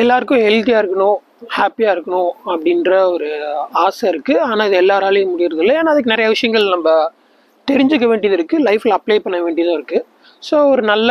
எல்லாருக்கும் ஹெல்த்தியாக இருக்கணும், ஹாப்பியாக இருக்கணும் அப்படின்ற ஒரு ஆசை இருக்குது. ஆனால் இது எல்லாராலையும் முடியறது இல்லை. ஏன்னா அதுக்கு நிறைய விஷயங்கள் நம்ம தெரிஞ்சுக்க வேண்டியது இருக்குது, லைஃப்பில் அப்ளை பண்ண வேண்டியதும் இருக்குது. ஸோ ஒரு நல்ல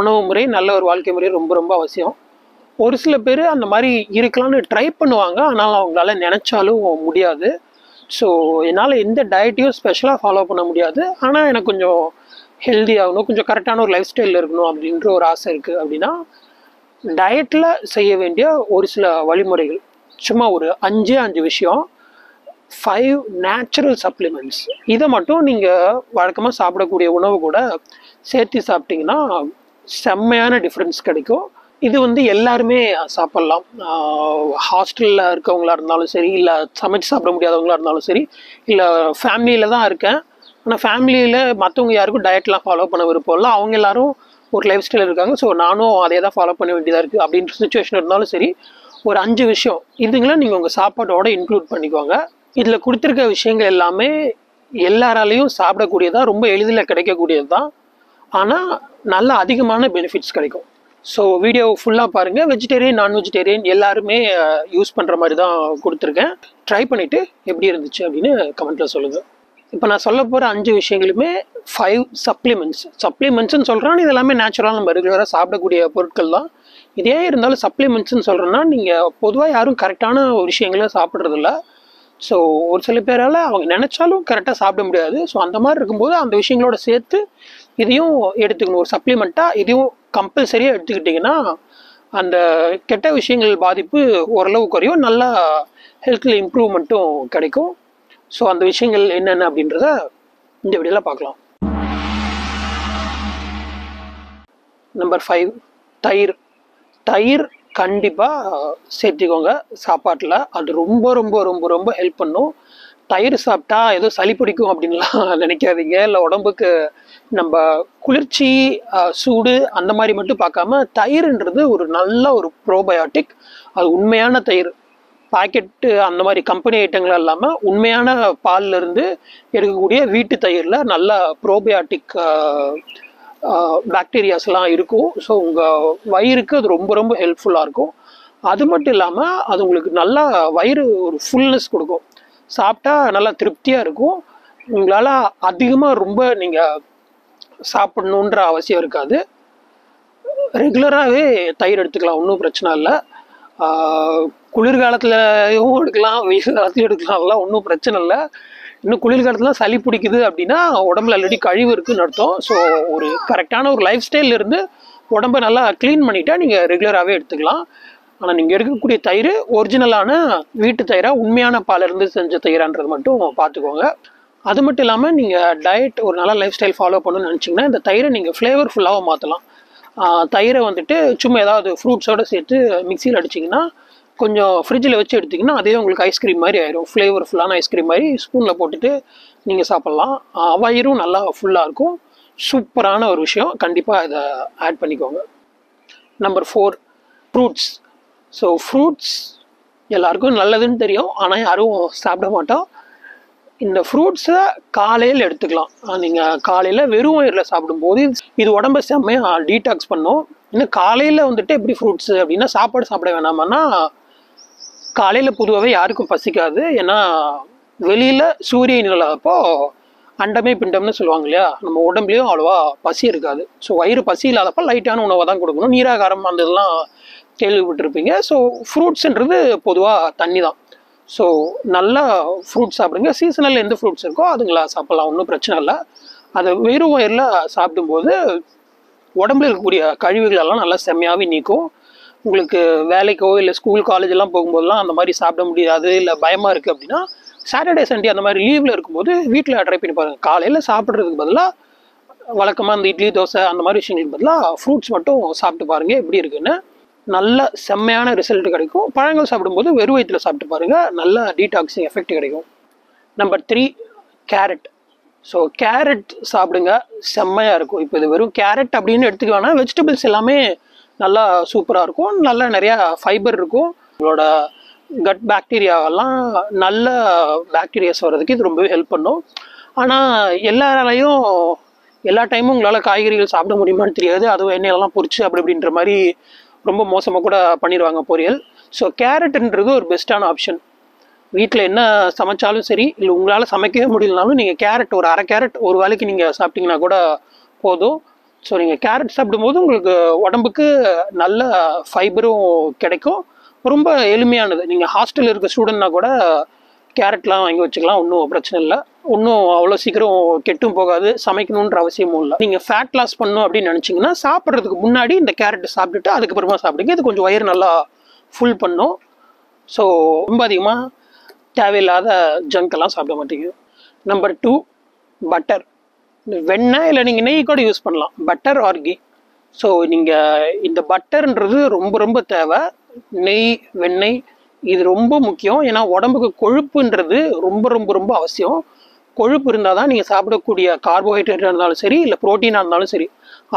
உணவு முறை, நல்ல ஒரு வாழ்க்கை முறை ரொம்ப ரொம்ப அவசியம். ஒரு சில பேர் அந்த மாதிரி இருக்கலாம்னு ட்ரை பண்ணுவாங்க, ஆனால் அவங்களால நினச்சாலும் முடியாது. ஸோ என்னால் எந்த டயட்டையும் ஸ்பெஷலாக ஃபாலோ பண்ண முடியாது, ஆனால் எனக்கு கொஞ்சம் ஹெல்த்தியாகணும், கொஞ்சம் கரெக்டான ஒரு லைஃப் ஸ்டைலில் இருக்கணும் அப்படின்ற ஒரு ஆசை இருக்குது அப்படின்னா, டயட்டில் செய்ய வேண்டிய ஒரு சில வழிமுறைகள் சும்மா ஒரு 5 விஷயம். 5 நேச்சுரல் சப்ளிமெண்ட்ஸ். இதை மட்டும் நீங்கள் வழக்கமாக சாப்பிடக்கூடிய உணவு கூட சேர்த்து சாப்பிட்டிங்கன்னா செம்மையான டிஃப்ரென்ஸ் கிடைக்கும். இது எல்லாருமே சாப்பிட்லாம். ஹாஸ்டலில் இருக்கவங்களா இருந்தாலும் சரி, இல்லை சமைச்சு சாப்பிட முடியாதவங்களா இருந்தாலும் சரி, இல்லை ஃபேமிலியில் தான் இருக்கேன் ஆனால் ஃபேமிலியில் மற்றவங்க யாருக்கும் டயட்லாம் ஃபாலோ பண்ண விருப்பம் இல்லை, அவங்க எல்லோரும் ஒரு லைஃப் ஸ்டைல் இருக்காங்க, ஸோ நானும் அதே தான் ஃபாலோ பண்ண வேண்டியதாக இருக்குது அப்படின்ற சுச்சுவேஷன் இருந்தாலும் சரி, ஒரு 5 விஷயம் இதுங்களாம் நீங்கள் உங்கள் சாப்பாட்டோட இன்க்ளூட் பண்ணிக்கோங்க. இதில் கொடுத்துருக்க விஷயங்கள் எல்லாமே எல்லாராலையும் சாப்பிடக்கூடியதான், ரொம்ப எளிதில் கிடைக்கக்கூடியது தான், ஆனால் நல்ல அதிகமான பெனிஃபிட்ஸ் கிடைக்கும். ஸோ வீடியோ ஃபுல்லாக பாருங்கள். வெஜிடேரியன், நான்வெஜிடேரியன் எல்லாருமே யூஸ் பண்ணுற மாதிரி தான் கொடுத்துருக்கேன். ட்ரை பண்ணிவிட்டு எப்படி இருந்துச்சு அப்படின்னு கமெண்ட்டில் சொல்லுங்கள். இப்போ நான் சொல்ல போகிற 5 விஷயங்களுமே 5 சப்ளிமெண்ட்ஸ். சப்ளிமெண்ட்ஸ்ன்னு சொல்கிறேன்னா இது எல்லாமே நேச்சுரலாக நம்ம ரெகுலராக சாப்பிடக்கூடிய பொருட்கள் தான். இதே இருந்தாலும் சப்ளிமெண்ட்ஸ்ன்னு சொல்கிறேன்னா நீங்கள் பொதுவாக யாரும் கரெக்டான ஒரு விஷயங்கள சாப்பிட்றதில்ல. ஸோ ஒரு சில பேரால் அவங்க நினச்சாலும் கரெக்டாக சாப்பிட முடியாது. ஸோ அந்த மாதிரி இருக்கும்போது அந்த விஷயங்களோட சேர்த்து இதையும் எடுத்துக்கணும், ஒரு சப்ளிமெண்ட்டாக இதையும் கம்பல்சரியாக எடுத்துக்கிட்டிங்கன்னா அந்த கெட்ட விஷயங்கள் பாதிப்பு ஓரளவு குறையும், நல்லா ஹெல்த்தில் இம்ப்ரூவ்மெண்ட்டும் கிடைக்கும். ஸோ அந்த விஷயங்கள் என்னென்ன அப்படின்றத இந்த வீடியோவில் பார்க்கலாம். நம்பர் 5 தயிர். தயிர் கண்டிப்பாக சேர்த்துக்கோங்க சாப்பாட்டில். அது ரொம்ப ரொம்ப ரொம்ப ரொம்ப ஹெல்ப் பண்ணும். தயிர் சாப்பிட்டா ஏதோ சளி பிடிக்கும் அப்படின்லாம் நினைக்காதீங்க. இல்லை உடம்புக்கு நம்ம குளிர்ச்சி சூடு அந்த மாதிரி மட்டும் பார்க்காம தயிர்ன்றது ஒரு நல்ல ஒரு ப்ரோபயாட்டிக். அது உண்மையான தயிர், பாக்கெட்டு அந்த மாதிரி கம்பெனி ஐட்டங்கள் இல்லாமல் உண்மையான பால்லேருந்து எடுக்கக்கூடிய வீட்டு தயிரில் நல்ல ப்ரோபயாட்டிக் பாக்டீரியாஸ்லாம் இருக்கும். ஸோ உங்கள் வயிறுக்கு அது ரொம்ப ரொம்ப ஹெல்ப்ஃபுல்லாக இருக்கும். அது மட்டும் இல்லாமல் அது உங்களுக்கு நல்லா வயிறு ஒரு ஃபுல்னஸ் கொடுக்கும், சாப்பிட்டா நல்லா திருப்தியாக இருக்கும். உங்களால் அதிகமாக ரொம்ப நீங்கள் சாப்பிடணுன்ற அவசியம் இருக்காது. ரெகுலராகவே தயிர் எடுத்துக்கலாம், ஒன்றும் பிரச்சனை இல்லை. குளிர்காலத்துலையும் எடுக்கலாம், வெயில் காலத்துலையும் எடுக்கலாம், அதெல்லாம் ஒன்றும் பிரச்சனை இல்லை. இன்னும் குளிர்காலத்துலாம் சளி பிடிக்குது அப்படின்னா உடம்புல ஆல்ரெடி கழிவு இருக்குதுன்னு அர்த்தம். ஸோ ஒரு கரெக்டான ஒரு லைஃப் ஸ்டைலில் இருந்து உடம்பை நல்லா க்ளீன் பண்ணிவிட்டால் நீங்கள் ரெகுலராகவே எடுத்துக்கலாம். ஆனால் நீங்கள் எடுக்கக்கூடிய தயிர் ஒரிஜினலான வீட்டு தயிராக, உண்மையான பாலிருந்து செஞ்ச தயிரான்றது மட்டும் பார்த்துக்கோங்க. அது மட்டும் இல்லாமல் நீங்கள் டயட், ஒரு நல்ல லைஃப் ஸ்டைல் ஃபாலோ பண்ணணும்னு நினச்சிங்கன்னா இந்த தயிரை நீங்கள் ஃப்ளேவர்ஃபுல்லாக மாற்றலாம். தயிரை சும்மா ஏதாவது ஃப்ரூட்ஸோடு சேர்த்து மிக்சியில் அடிச்சிங்கன்னா, கொஞ்சம் ஃப்ரிட்ஜில் வச்சு எடுத்திங்கன்னா அதே உங்களுக்கு ஐஸ்கிரீம் மாதிரி ஆயிரும், ஃப்ளேவர்ஃபுல்லான ஐஸ்கிரீம் மாதிரி. ஸ்பூனில் போட்டுட்டு நீங்கள் சாப்பிட்லாம். வயிறும் நல்லா ஃபுல்லாக இருக்கும். சூப்பரான ஒரு விஷயம், கண்டிப்பாக இதை ஆட் பண்ணிக்கோங்க. Number 4 fruits. ஸோ ஃப்ரூட்ஸ் எல்லாருக்கும் நல்லதுன்னு தெரியும், ஆனால் யாரும் சாப்பிட மாட்டோம். இந்த ஃப்ரூட்ஸை காலையில் எடுத்துக்கலாம். நீங்கள் காலையில் வெறும் வயிறில் சாப்பிடும்போது இது உடம்பை செம்மையாக டீடாக்ஸ் பண்ணும். இன்னும் காலையில் எப்படி ஃப்ரூட்ஸு அப்படின்னா, சாப்பாடு சாப்பிட வேணாமன்னா காலையில் பொதுவாகவே யாருக்கும் பசிக்காது. ஏன்னா வெளியில் சூரிய நிலப்போ அண்டமே பிண்டம்னு சொல்லுவாங்க இல்லையா, நம்ம உடம்புலையும் அவ்வளோவா பசி இருக்காது. ஸோ வயிறு பசி இல்லாதப்போ லைட்டான உணவை தான் கொடுக்கணும். நீராகாரம் அந்த இதெல்லாம் கேள்விப்பட்டிருப்பீங்க. ஸோ ஃப்ரூட்ஸுன்றது பொதுவாக தண்ணி தான். ஸோ நல்லா ஃப்ரூட்ஸ் சாப்பிடுங்க. சீசனல் எந்த ஃப்ரூட்ஸ் இருக்கோ அதுங்களா சாப்பிட்லாம், ஒன்றும் பிரச்சனை இல்லை. அதை வெறும் வயிறில் சாப்பிடும்போது உடம்புல இருக்கக்கூடிய கழிவுகளெல்லாம் நல்லா செம்மையாகவே நீக்கும். உங்களுக்கு வேலைக்கோ இல்லை ஸ்கூல் காலேஜெல்லாம் போகும்போதெல்லாம் அந்த மாதிரி சாப்பிட முடியாது, இல்லை பயமாக இருக்குது அப்படின்னா சாட்டர்டே சண்டே அந்த மாதிரி லீவில் இருக்கும்போது வீட்டில் ட்ரை பண்ணி பாருங்கள். காலையில் சாப்பிட்றதுக்கு பதிலாக வழக்கமாக அந்த இட்லி தோசை அந்த மாதிரி விஷயங்களுக்கு பதிலாக ஃப்ரூட்ஸ் மட்டும் சாப்பிட்டு பாருங்கள் எப்படி இருக்குன்னு. நல்ல செம்மையான ரிசல்ட் கிடைக்கும். பழங்கள் சாப்பிடும்போது வெறும் வயிற்றில் சாப்பிட்டு பாருங்கள், நல்ல டீடாக்ஸிங் எஃபெக்ட் கிடைக்கும். Number 3 carrot. ஸோ கேரட் சாப்பிடுங்க, செம்மையாக இருக்கும். இப்போ இது வெறும் கேரட் அப்படின்னு எடுத்துக்க வேணால், வெஜிடபிள்ஸ் எல்லாமே நல்லா சூப்பராக இருக்கும், நல்லா நிறையா ஃபைபர் இருக்கும். உங்களோட கட் பாக்டீரியாவெல்லாம் நல்ல பாக்டீரியாஸ் வர்றதுக்கு இது ரொம்பவே ஹெல்ப் பண்ணும். ஆனால் எல்லாராலையும் எல்லா டைமும் உங்களால் காய்கறிகள் சாப்பிட முடியுமான்னு தெரியாது, அதுவும் எண்ணெயெல்லாம் பொரிச்சு அப்படி அப்படின்ற மாதிரி ரொம்ப மோசமாக கூட பண்ணிடுவாங்க பொரியல். ஸோ கேரட்டுன்றது ஒரு பெஸ்ட்டான ஆப்ஷன். வீட்டில் என்ன சமைச்சாலும் சரி, இல்லை உங்களால் சமைக்கவே முடியலனாலும் நீங்கள் கேரட் ஒரு அரை கேரட் ஒரு வேளைக்கு நீங்கள் சாப்பிட்டிங்கன்னா கூட போதும். ஸோ நீங்கள் கேரட் சாப்பிடும்போது உங்களுக்கு உடம்புக்கு நல்ல ஃபைபரும் கிடைக்கும். ரொம்ப எளிமையானது. நீங்கள் ஹாஸ்டலில் இருக்க ஸ்டூடெண்ட்னா கூட கேரட்லாம் வாங்கி வச்சுக்கலாம், ஒன்றும் பிரச்சனை இல்லை. ஒன்றும் அவ்வளோ சீக்கிரம் கெட்டும் போகாது, சமைக்கணுன்ற அவசியமும் இல்லை. நீங்கள் ஃபேட் லாஸ் பண்ணணும் அப்படின்னு நினச்சிங்கன்னா சாப்பிட்றதுக்கு முன்னாடி இந்த கேரட் சாப்பிட்டுட்டு அதுக்கப்புறமா சாப்பிடுங்க. இது கொஞ்சம் வயிறு நல்லா ஃபுல் பண்ணும். ஸோ ரொம்ப அதிகமாக தேவையில்லாத ஜங்கெல்லாம் சாப்பிட மாட்டீங்க. Number 2 butter. வெண்ணெய் இல்லை நீங்கள் நெய் கூட யூஸ் பண்ணலாம், பட்டர் ஆர் கீ. ஸோ நீங்கள் இந்த பட்டர்ன்றது ரொம்ப ரொம்ப தேவை. நெய் வெண்ணெய் இது ரொம்ப முக்கியம். ஏன்னா உடம்புக்கு கொழுப்புன்றது ரொம்ப ரொம்ப ரொம்ப அவசியம். கொழுப்பு இருந்தால் தான் நீங்கள் சாப்பிடக்கூடிய கார்போஹைட்ரேட்டாக இருந்தாலும் சரி, இல்லை ப்ரோட்டீனாக இருந்தாலும் சரி,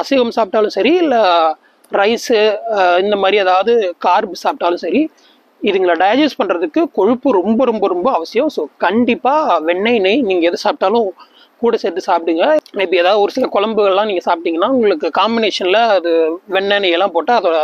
அசைவம் சாப்பிட்டாலும் சரி, இல்லை ரைஸு இந்த மாதிரி ஏதாவது கார்பு சாப்பிட்டாலும் சரி, இதுங்களை டைஜஸ்ட் பண்ணுறதுக்கு கொழுப்பு ரொம்ப ரொம்ப ரொம்ப அவசியம். ஸோ கண்டிப்பாக வெண்ணெய் நெய் நீங்கள் எது சாப்பிட்டாலும் கூட சேர்த்து சாப்பிடுங்க. இப்போ ஏதாவது ஒரு சில குழம்புகள்லாம் நீங்கள் சாப்பிட்டிங்கன்னா உங்களுக்கு காம்பினேஷனில் அது வெண்ணெய் நெய்யெல்லாம் போட்டால் அதோட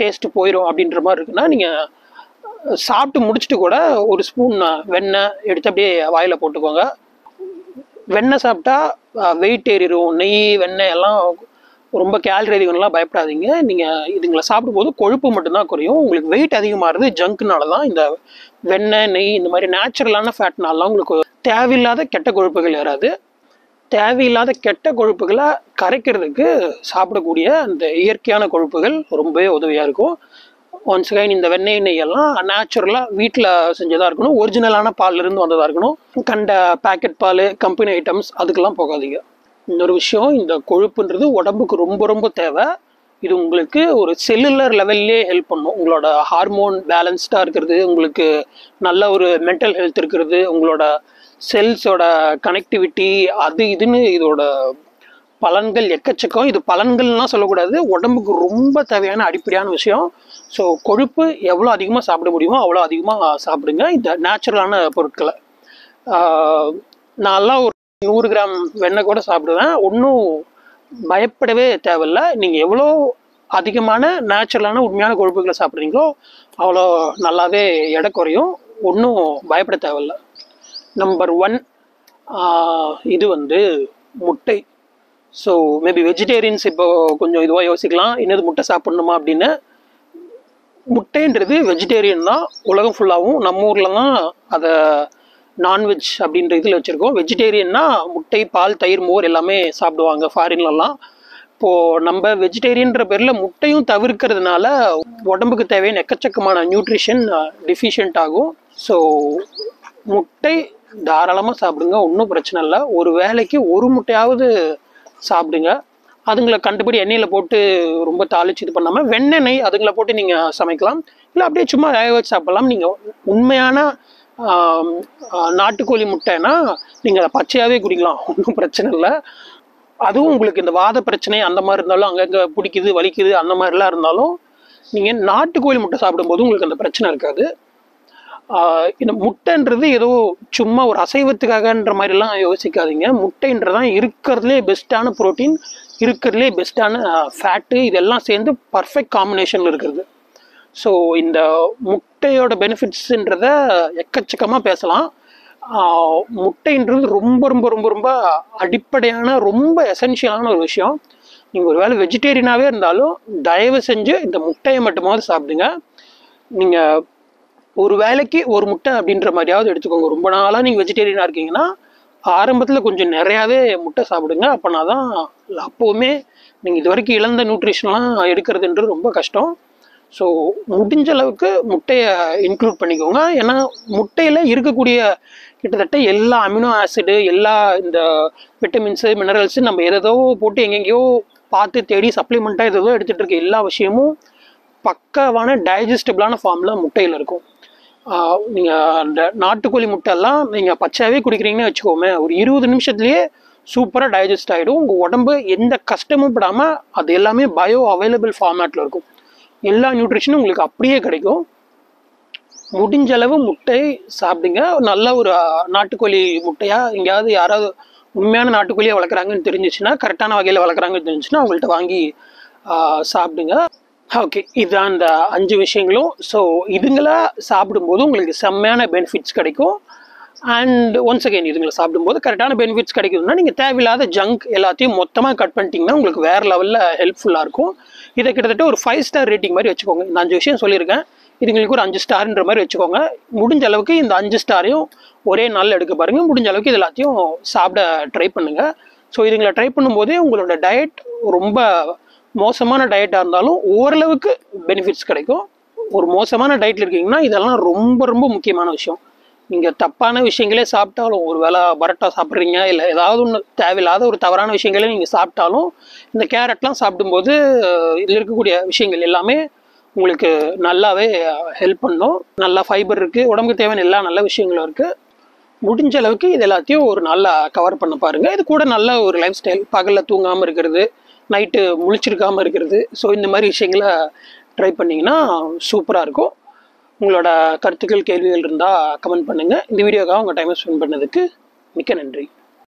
டேஸ்ட்டு போயிடும் அப்படின்ற மாதிரி இருக்குன்னா, நீங்கள் சாப்பிட்டு முடிச்சுட்டு கூட ஒரு ஸ்பூன் வெண்ணெய் எடுத்து அப்படியே வாயில் போட்டுக்கோங்க. வெண்ணெய் சாப்பிட்டா வெயிட் ஏறிடும். நெய் வெண்ணெய் எல்லாம் ரொம்ப கேலரி அதிகம்லாம் பயப்படாதீங்க. நீங்கள் இதுங்களை சாப்பிடும்போது கொழுப்பு மட்டும்தான் குறையும். உங்களுக்கு வெயிட் அதிகமாகிறது ஜங்க்னால தான். இந்த வெண்ணெய் நெய் இந்த மாதிரி நேச்சுரலான ஃபேட்னாலலாம் உங்களுக்கு தேவையில்லாத கெட்ட கொழுப்புகள் ஏறாது. தேவையில்லாத கெட்ட கொழுப்புகளை கரைக்கிறதுக்கு சாப்பிடக்கூடிய அந்த இயற்கையான கொழுப்புகள் ரொம்பவே உதவியாக இருக்கும். ஒன்ஸ் அகைன் இந்த வெண்ணெய் நெய்யெல்லாம் நேச்சுரலாக வீட்டில் செஞ்சதாக இருக்கணும், ஒரிஜினலான பாலிலிருந்து வந்ததாக இருக்கணும். கண்ட பேக்கெட் பால், கம்பெனி ஐட்டம்ஸ் அதுக்கெல்லாம் போகாதீங்க. இன்னொரு விஷயம், இந்த கொழுப்புன்றது உடம்புக்கு ரொம்ப ரொம்ப தேவை. இது உங்களுக்கு ஒரு செல்லுலர் லெவல்லே ஹெல்ப் பண்ணும். உங்களோட ஹார்மோன் பேலன்ஸ்டாக இருக்கிறது, உங்களுக்கு நல்ல ஒரு மென்டல் ஹெல்த் இருக்கிறது, உங்களோட செல்ஸோட கனெக்டிவிட்டி அது இதுன்னு இதோட பலன்கள் எக்கச்சக்கம். இது பலன்கள்லாம் சொல்லக்கூடாது, உடம்புக்கு ரொம்ப தேவையான அடிப்படையான விஷயம். ஸோ கொழுப்பு எவ்வளோ அதிகமாக சாப்பிட முடியுமோ அவ்வளோ அதிகமாக சாப்பிடுங்க இந்த நேச்சுரலான பொருட்களை. நான்லாம் ஒரு 100 கிராம் வெண்ணெய் கூட சாப்பிடுவேன். ஒன்றும் பயப்படவே தேவையில்லை. நீங்கள் எவ்வளோ அதிகமான நேச்சுரலான உண்மையான கொழுப்புகளை சாப்பிட்றீங்களோ அவ்வளோ நல்லாவே எடை குறையும். ஒன்றும் பயப்பட தேவையில்லை. நம்பர் 1 இது முட்டை. ஸோ மேபி வெஜிடேரியன்ஸ் இப்போ கொஞ்சம் இதுவாக யோசிக்கலாம், என்னது முட்டை சாப்பிட்ணுமா அப்படின்னு. முட்டைன்றது வெஜிடேரியன் தான் உலகம் ஃபுல்லாகவும். நம்ம ஊரில் தான் அதை நான்வெஜ் அப்படின்ற இதில் வச்சுருக்கோம். வெஜிடேரியன்னா முட்டை, பால், தயிர், மோர் எல்லாமே சாப்பிடுவாங்க ஃபாரின்லலாம். இப்போது நம்ம வெஜிடேரியன்ற பேரில் முட்டையும் தவிர்க்கிறதுனால உடம்புக்கு தேவையான எக்கச்சக்கமான நியூட்ரிஷன் டெஃபிஷியன்ட் ஆகும். ஸோ முட்டை தாராளமாக சாப்பிடுங்க, ஒன்றும் பிரச்சனை இல்லை. ஒரு வேளைக்கு ஒரு முட்டையாவது சாப்பிடுங்க. அதுங்களை கண்டுபிடி எண்ணெயில் போட்டு ரொம்ப தாளிச்சு இது பண்ணாமல் வெண்ணெய் நெய் அதுங்களை போட்டு நீங்கள் சமைக்கலாம். இல்லை அப்படியே சும்மா வேக வச்சு சாப்பிட்லாம். நீங்கள் உண்மையான நாட்டுக்கோழி முட்டைன்னா நீங்கள் அதை பச்சையாகவே குடிக்கலாம், ஒன்றும் பிரச்சனை இல்லை. அதுவும் உங்களுக்கு இந்த வாத பிரச்சனை அந்த மாதிரி இருந்தாலும், அங்கங்கே பிடிக்குது வலிக்குது அந்த மாதிரிலாம் இருந்தாலும், நீங்கள் நாட்டுக்கோழி முட்டை சாப்பிடும்போது உங்களுக்கு அந்த பிரச்சனை இருக்காது. இந்த முட்டைன்றது ஏதோ சும்மா ஒரு அசைவத்துக்காகன்ற மாதிரிலாம் யோசிக்காதீங்க. முட்டைன்றதான் இருக்கிறதுலே பெஸ்ட்டான ப்ரோட்டீன், இருக்கிறதுலே பெஸ்ட்டான ஃபேட்டு, இதெல்லாம் சேர்ந்து பர்ஃபெக்ட் காம்பினேஷனில் இருக்கிறது. ஸோ இந்த முட்டையோட பெனிஃபிட்ஸுன்றத எக்கச்சக்கமாக பேசலாம். முட்டைன்றது ரொம்ப ரொம்ப ரொம்ப ரொம்ப அடிப்படையான ரொம்ப எசென்ஷியலான ஒரு விஷயம். நீங்கள் ஒரு வேளை வெஜிடேரியனாகவே இருந்தாலும் தயவு செஞ்சு இந்த முட்டையை மட்டுமாவது சாப்பிடுங்க. நீங்கள் ஒரு வேளைக்கு ஒரு முட்டை அப்படின்ற மாதிரியாவது எடுத்துக்கோங்க. ரொம்ப நாளாக நீங்கள் வெஜிடேரியனாக இருக்கீங்கன்னா ஆரம்பத்தில் கொஞ்சம் நிறையாவே முட்டை சாப்பிடுங்க. அப்படின்னா தான் அப்போவுமே நீங்கள் இது வரைக்கும் இழந்த நியூட்ரிஷன்லாம் எடுக்கிறதுன்றது ரொம்ப கஷ்டம். ஸோ முடிஞ்ச அளவுக்கு முட்டையை இன்க்ளூட் பண்ணிக்கோங்க. ஏன்னா முட்டையில் இருக்கக்கூடிய கிட்டத்தட்ட எல்லா அமினோ ஆசிடு, எல்லா இந்த விட்டமின்ஸு மினரல்ஸு, நம்ம எதோ போட்டு எங்கெங்கேயோ பார்த்து தேடி சப்ளிமெண்ட்டாக எதோ எடுத்துகிட்டு இருக்க எல்லா விஷயமும் பக்காவான டைஜஸ்டபிளான ஃபார்மில் முட்டையில் இருக்கும். நீங்கள் அந்த நாட்டுக்கோழி முட்டையெல்லாம் நீங்கள் பச்சையாகவே குடிக்கிறீங்கன்னு வச்சுக்கோமே, ஒரு 20 நிமிஷத்துலேயே சூப்பராக டைஜஸ்ட் ஆகிடும். உங்கள் உடம்பு எந்த கஷ்டமும் படாமல் அது எல்லாமே பயோ அவைலபிள் ஃபார்மேட்டில் இருக்கும். எல்லா நியூட்ரிஷனும் உங்களுக்கு அப்படியே கிடைக்கும். முடிஞ்ச அளவு முட்டை சாப்பிடுங்க. நல்ல ஒரு நாட்டுக்கோழி முட்டையாக எங்கேயாவது யாராவது உண்மையான நாட்டுக்கோழியாக வளர்க்குறாங்கன்னு தெரிஞ்சிச்சுன்னா, கரெக்டான வகையில் வளர்க்குறாங்கன்னு தெரிஞ்சுன்னா அவங்கள்ட்ட வாங்கி சாப்பிடுங்க. Okay, this is the 5 So, this is the benefits. And once again, this is the benefits. If you cut the junk, you can cut the helpful. This is a 5-star rating. I am If you have a star, you can use the star. You can try So, if you try your diet, most diet has benefits. If you have a diet, this is You can use the carrot. உங்களுக்கு நல்லாவே help பண்ணும் நல்ல fibre இருக்கு உடம்புக்கு தேவையான எல்லா நல்ல விஷயங்களும் இருக்கு முடிஞ்ச அளவுக்கு இத எல்லாத்தையும் ஒரு நல்லா கவர் பண்ண பாருங்க இது கூட நல்ல ஒரு லைஃப் ஸ்டைல் பகல்ல தூங்காம இருக்குது நைட் முழிச்சிருக்காம இருக்குது சோ இந்த மாதிரி விஷயங்களை ட்ரை பண்ணீங்கன்னா சூப்பரா இருக்கும் உங்களோட கருத்துக்கள் கேள்விகள் இருந்தா கமெண்ட் பண்ணுங்க இந்த வீடியோக்காக உங்க டைமை ஸ்பெண்ட் பண்ணதுக்கு மிக்க நன்றி